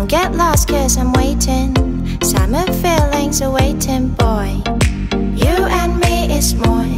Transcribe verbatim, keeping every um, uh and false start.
Don't get lost, cause I'm waiting. Summer feelings are waiting, boy. You and me is more.